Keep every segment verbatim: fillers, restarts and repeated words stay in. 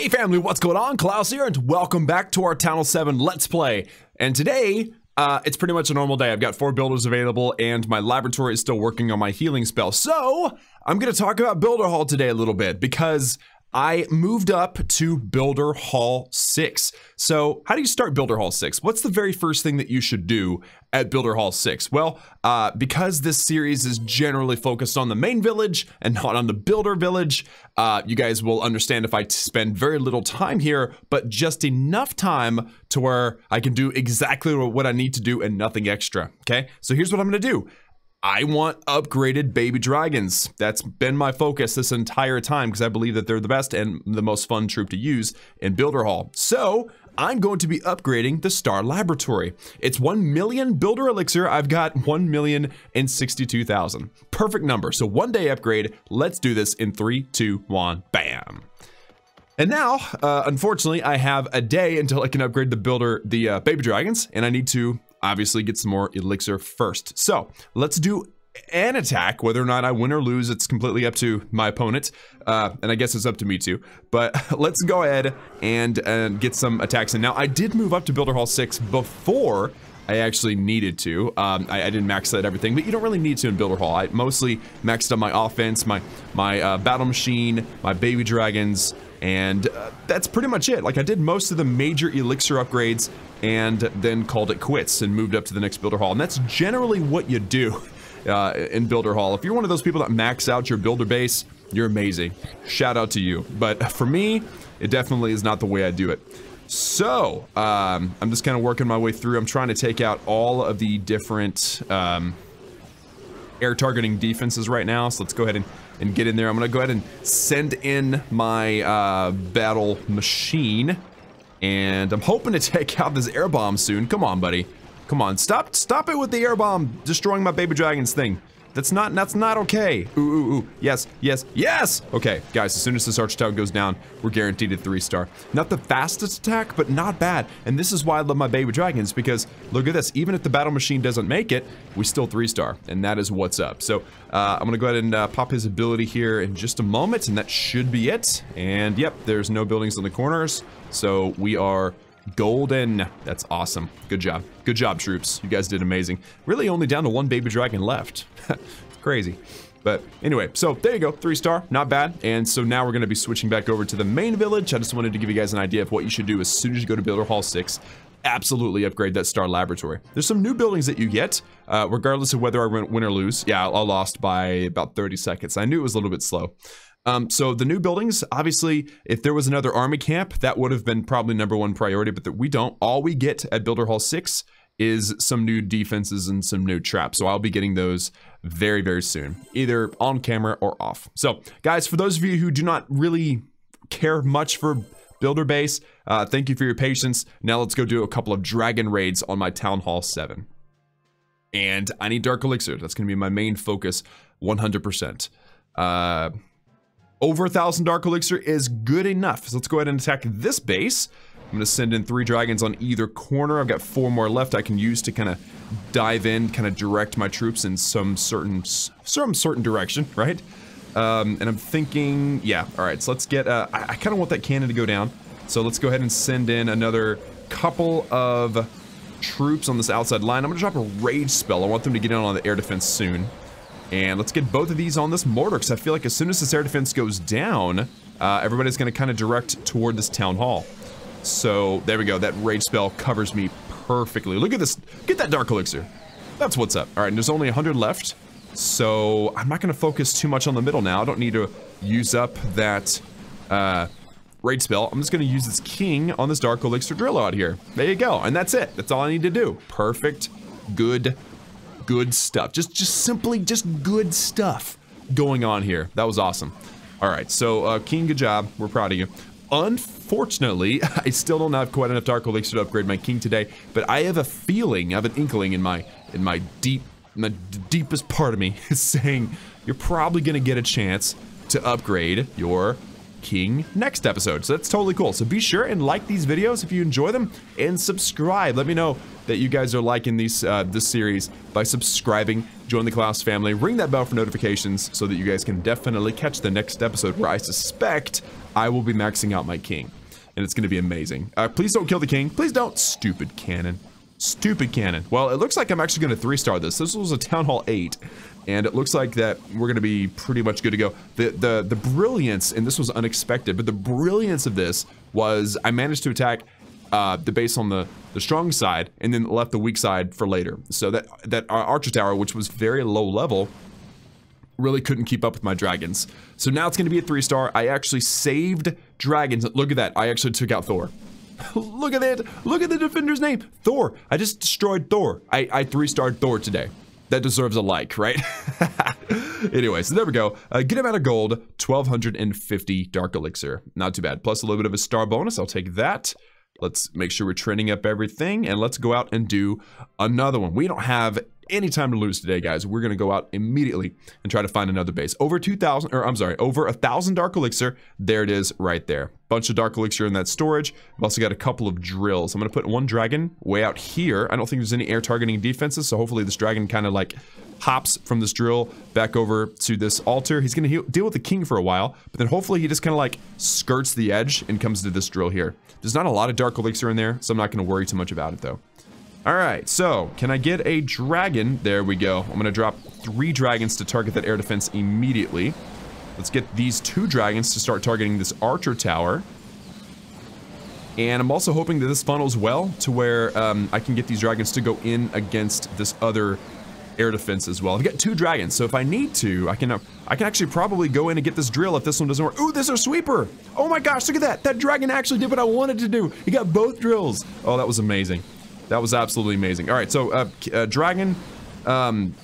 Hey family, what's going on? Klaus here, and welcome back to our Town Hall seven Let's Play. And today, uh, it's pretty much a normal day. I've got four builders available, and my laboratory is still working on my healing spell. So, I'm going to talk about Builder Hall today a little bit, because I moved up to Builder Hall six. So, how do you start Builder Hall six? What's the very first thing that you should do at Builder Hall six? Well, uh, because this series is generally focused on the main village and not on the builder village, uh, you guys will understand if I spend very little time here, but just enough time to where I can do exactly what I need to do and nothing extra, okay? So, here's what I'm going to do. I want upgraded baby dragons. That's been my focus this entire time because I believe that they're the best and the most fun troop to use in Builder Hall. So I'm going to be upgrading the Star Laboratory. It's one million builder elixir. I've got one million sixty-two thousand. Perfect number. So one day upgrade. Let's do this in three, two, one, bam. And now, uh, unfortunately, I have a day until I can upgrade the builder, the uh, baby dragons, and I need to obviously get some more elixir first. So let's do an attack. Whether or not I win or lose, it's completely up to my opponent. Uh, and I guess it's up to me too, but let's go ahead and, and get some attacks in. Now I did move up to Builder Hall six before I actually needed to. Um, I, I didn't max out everything, but you don't really need to in Builder Hall. I mostly maxed up my offense, my, my uh, battle machine, my baby dragons, and uh, that's pretty much it. Like I did most of the major elixir upgrades and then called it quits and moved up to the next Builder Hall. And that's generally what you do uh, in Builder Hall. If you're one of those people that max out your builder base, you're amazing. Shout out to you. But for me, it definitely is not the way I do it. So, um, I'm just kind of working my way through. I'm trying to take out all of the different um, air targeting defenses right now. So let's go ahead and, and get in there. I'm going to go ahead and send in my uh, battle machine. And I'm hoping to take out this air bomb soon. Come on, buddy. Come on. Stop stop it with the air bomb destroying my baby dragons thing. That's not that's not okay. Ooh, ooh, ooh. Yes, yes, yes! Okay, guys, as soon as this archer tower goes down, we're guaranteed a three-star. Not the fastest attack, but not bad. And this is why I love my baby dragons, because look at this. Even if the battle machine doesn't make it, we still three-star. And that is what's up. So uh, I'm going to go ahead and uh, pop his ability here in just a moment, and that should be it. And yep, there's no buildings in the corners, so we are golden. That's awesome. Good job. Good job, troops. You guys did amazing. Really only down to one baby dragon left. Crazy. But anyway, so there you go. Three star. Not bad. And so now we're going to be switching back over to the main village. I just wanted to give you guys an idea of what you should do as soon as you go to Builder Hall six. Absolutely upgrade that Star Laboratory. There's some new buildings that you get, uh, regardless of whether I win or lose. Yeah, I lost by about thirty seconds. I knew it was a little bit slow. Um, so the new buildings, obviously, if there was another army camp, that would have been probably number one priority, but that we don't. All we get at Builder Hall six is some new defenses and some new traps. So I'll be getting those very, very soon, either on camera or off. So guys, for those of you who do not really care much for builder base, uh, thank you for your patience. Now let's go do a couple of dragon raids on my Town Hall seven. And I need dark elixir. That's going to be my main focus, one hundred percent. Uh... Over a thousand dark elixir is good enough. So let's go ahead and attack this base. I'm gonna send in three dragons on either corner. I've got four more left I can use to kind of dive in, kind of direct my troops in some certain, some certain direction, right? Um, and I'm thinking, yeah, all right, so let's get, uh, I, I kind of want that cannon to go down. So let's go ahead and send in another couple of troops on this outside line. I'm gonna drop a rage spell. I want them to get in on the air defense soon. And let's get both of these on this mortar, because I feel like as soon as this air defense goes down, uh, everybody's going to kind of direct toward this Town Hall. So, there we go. That rage spell covers me perfectly. Look at this. Get that dark elixir. That's what's up. All right, and there's only one hundred left. So, I'm not going to focus too much on the middle now. I don't need to use up that uh, rage spell. I'm just going to use this king on this dark elixir drill out here. There you go. And that's it. That's all I need to do. Perfect. Good. Good stuff. Just just simply just good stuff going on here. That was awesome. All right, so uh, King, good job. We're proud of you. Unfortunately, I still don't have quite enough dark elixir to upgrade my king today, but I have a feeling, I have an inkling in my in my deep, my deepest part of me is saying you're probably gonna get a chance to upgrade your king next episode. So that's totally cool. So be sure and like these videos if you enjoy them, and subscribe. Let me know that you guys are liking these uh, this series by subscribing. Join the Klaus family. Ring that bell for notifications so that you guys can definitely catch the next episode, where I suspect I will be maxing out my king, and it's going to be amazing. Uh, please don't kill the king. Please don't. Stupid cannon. Stupid cannon. Well, it looks like I'm actually going to three-star this. This was a Town Hall eight, and it looks like that we're going to be pretty much good to go. The, the, the brilliance, and this was unexpected, but the brilliance of this was I managed to attack uh, the base on the, the strong side and then left the weak side for later. So that, that our archer tower, which was very low level, really couldn't keep up with my dragons. So now it's going to be a three-star. I actually saved dragons. Look at that. I actually took out Thor. Look at that. Look at the defender's name. Thor. I just destroyed Thor. I, I three-starred Thor today. That deserves a like, right? Anyway, so there we go. Uh, get him out of gold. twelve fifty Dark Elixir. Not too bad. Plus a little bit of a star bonus. I'll take that. Let's make sure we're trending up everything. And let's go out and do another one. We don't have any time to lose today, guys. We're going to go out immediately and try to find another base. Over two thousand, or I'm sorry, over one thousand Dark Elixir. There it is right there. Bunch of Dark Elixir in that storage. I've also got a couple of drills. I'm going to put one dragon way out here. I don't think there's any air targeting defenses, so hopefully this dragon kind of like hops from this drill back over to this altar. He's going to deal with the king for a while, but then hopefully he just kind of like skirts the edge and comes to this drill here. There's not a lot of Dark Elixir in there, so I'm not going to worry too much about it, though. All right, so can I get a dragon? There we go. I'm gonna drop three dragons to target that air defense immediately. Let's get these two dragons to start targeting this archer tower. And I'm also hoping that this funnels well to where um, I can get these dragons to go in against this other air defense as well. I've got two dragons, so if I need to, I can, uh, I can actually probably go in and get this drill if this one doesn't work. Ooh, there's a sweeper. Oh my gosh, look at that. That dragon actually did what I wanted to do. He got both drills. Oh, that was amazing. That was absolutely amazing. All right, so uh, uh, dragon, um,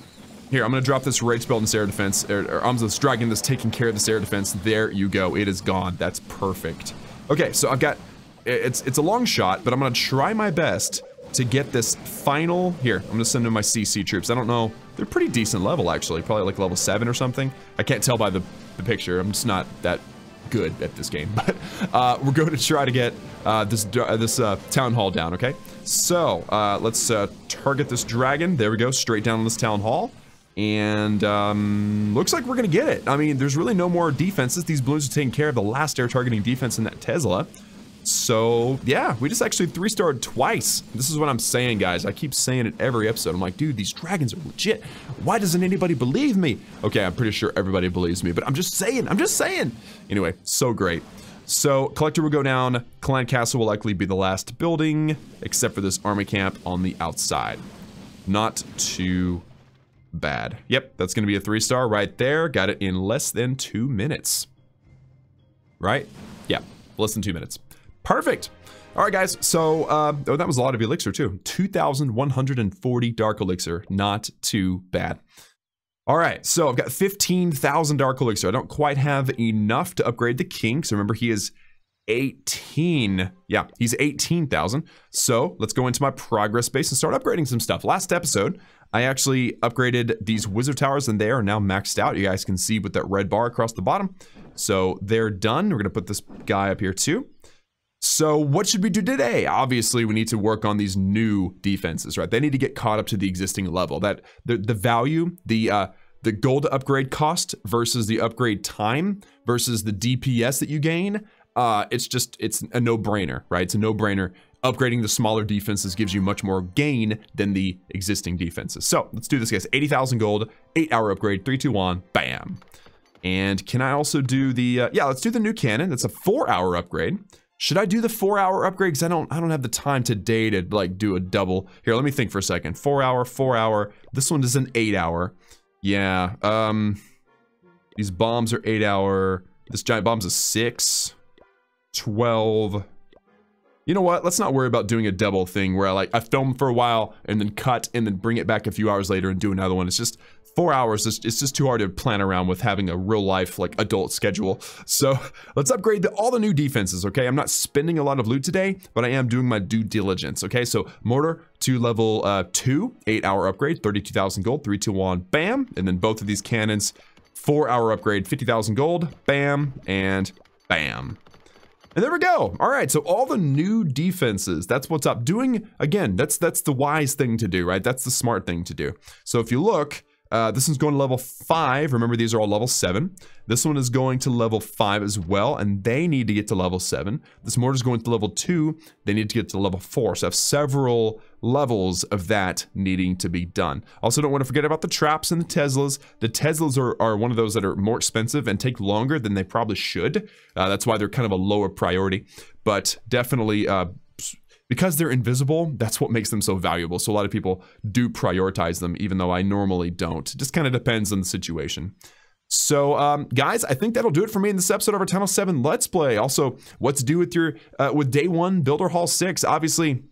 here, I'm gonna drop this raid spell in this air defense, or, or I'm this dragon that's taking care of this air defense. There you go, it is gone, that's perfect. Okay, so I've got, it's it's a long shot, but I'm gonna try my best to get this final, here, I'm gonna send in my C C troops. I don't know, they're pretty decent level actually, probably like level seven or something. I can't tell by the, the picture, I'm just not that good at this game, but uh, we're going to try to get uh, this, uh, this uh, Town Hall down, okay? So, uh, let's uh, target this dragon. There we go, straight down on this Town Hall. And um, looks like we're gonna get it. I mean, there's really no more defenses. These balloons are taking care of the last air targeting defense in that Tesla. So, yeah, we just actually three-starred twice. This is what I'm saying, guys. I keep saying it every episode. I'm like, dude, these dragons are legit. Why doesn't anybody believe me? Okay, I'm pretty sure everybody believes me, but I'm just saying, I'm just saying. Anyway, so great. So, Collector will go down. Clan Castle will likely be the last building, except for this army camp on the outside. Not too bad. Yep, that's going to be a three-star right there. Got it in less than two minutes. Right? Yeah, less than two minutes. Perfect. All right, guys. So, uh, oh, that was a lot of elixir, too. two thousand one hundred forty Dark Elixir. Not too bad. All right, so I've got fifteen thousand Dark Elixir. I don't quite have enough to upgrade the king. So remember, he is eighteen. Yeah, he's eighteen thousand. So let's go into my progress base and start upgrading some stuff. Last episode, I actually upgraded these wizard towers, and they are now maxed out. You guys can see with that red bar across the bottom. So they're done. We're going to put this guy up here, too. So what should we do today? Obviously, we need to work on these new defenses, right? They need to get caught up to the existing level. That the, the value, the uh, the gold upgrade cost versus the upgrade time versus the D P S that you gain, uh, it's just, it's a no-brainer, right? It's a no-brainer. Upgrading the smaller defenses gives you much more gain than the existing defenses. So let's do this, guys. eighty thousand gold, eight-hour upgrade, three, two, one, bam. And can I also do the, uh, yeah, let's do the new cannon. That's a four-hour upgrade. Should I do the four-hour upgrade? Because I don't, I don't have the time today to like do a double. Here, let me think for a second. Four-hour, four-hour. This one is an eight-hour. Yeah. Um, these bombs are eight-hour. This giant bomb's a six, twelve. You know what? Let's not worry about doing a double thing where I like I film for a while and then cut and then bring it back a few hours later and do another one. It's just. Four hours, it's just too hard to plan around with having a real life, like, adult schedule. So let's upgrade the, all the new defenses, okay? I'm not spending a lot of loot today, but I am doing my due diligence, okay? So mortar to level uh, two, eight hour upgrade, thirty-two thousand gold, three, two, one, bam. And then both of these cannons, four hour upgrade, fifty thousand gold, bam, and bam. And there we go. All right, so all the new defenses, that's what's up. Doing, again, that's that's the wise thing to do, right? That's the smart thing to do. So if you look, Uh, this one's going to level five. Remember, these are all level seven. This one is going to level five as well, and they need to get to level seven. This mortar's going to level two. They need to get to level four. So I have several levels of that needing to be done. Also, don't want to forget about the traps and the Teslas. The Teslas are, are one of those that are more expensive and take longer than they probably should. Uh, that's why they're kind of a lower priority, but definitely... Uh, Because they're invisible, that's what makes them so valuable. So a lot of people do prioritize them, even though I normally don't. It just kind of depends on the situation. So, um, guys, I think that'll do it for me in this episode of our Town Hall seven Let's Play. Also, what to do with your uh, with Day one Builder Hall six. Obviously,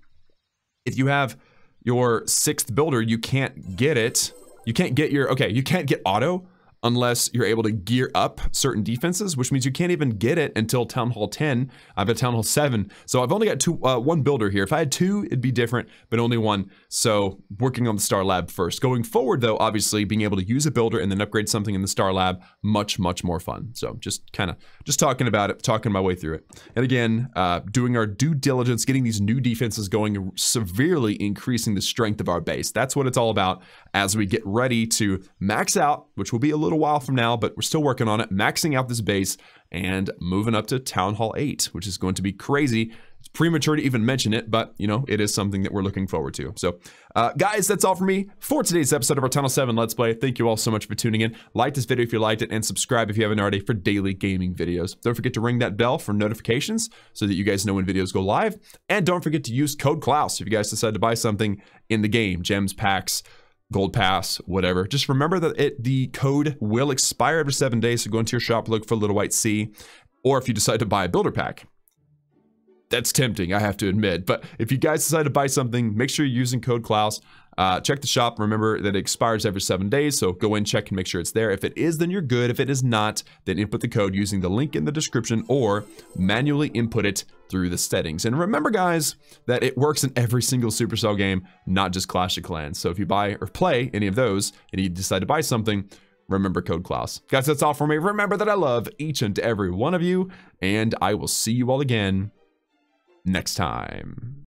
if you have your sixth builder, you can't get it. You can't get your... Okay, you can't get auto unless you're able to gear up certain defenses, which means you can't even get it until Town Hall ten. I've got Town Hall seven, so I've only got two, uh, one builder here. If I had two, it'd be different, but only one, so working on the Star Lab first. Going forward, though, obviously, being able to use a builder and then upgrade something in the Star Lab, much, much more fun. So just kind of, just talking about it, talking my way through it. And again, uh, doing our due diligence, getting these new defenses going, severely increasing the strength of our base. That's what it's all about as we get ready to max out, which will be a little while from now, but we're still working on it, maxing out this base and moving up to Town Hall eight, which is going to be crazy. It's premature to even mention it, but you know, it is something that we're looking forward to. So uh, guys, that's all for me for today's episode of our Town Hall seven Let's Play. Thank you all so much for tuning in. Like this video if you liked it, and subscribe if you haven't already for daily gaming videos. Don't forget to ring that bell for notifications so that you guys know when videos go live. And don't forget to use code Klaus if you guys decide to buy something in the game, gems, packs, Gold Pass, whatever. Just remember that it the code will expire every seven days, so go into your shop, look for Little White C, or if you decide to buy a Builder Pack. That's tempting, I have to admit, but if you guys decide to buy something, make sure you're using code Klaus. Uh, check the shop. Remember that it expires every seven days, so go in, check, and make sure it's there. If it is, then you're good. If it is not, then input the code using the link in the description or manually input it through the settings. And remember, guys, that it works in every single Supercell game, not just Clash of Clans. So if you buy or play any of those and you decide to buy something, remember code Klaus. Guys, that's all for me. Remember that I love each and every one of you, and I will see you all again next time.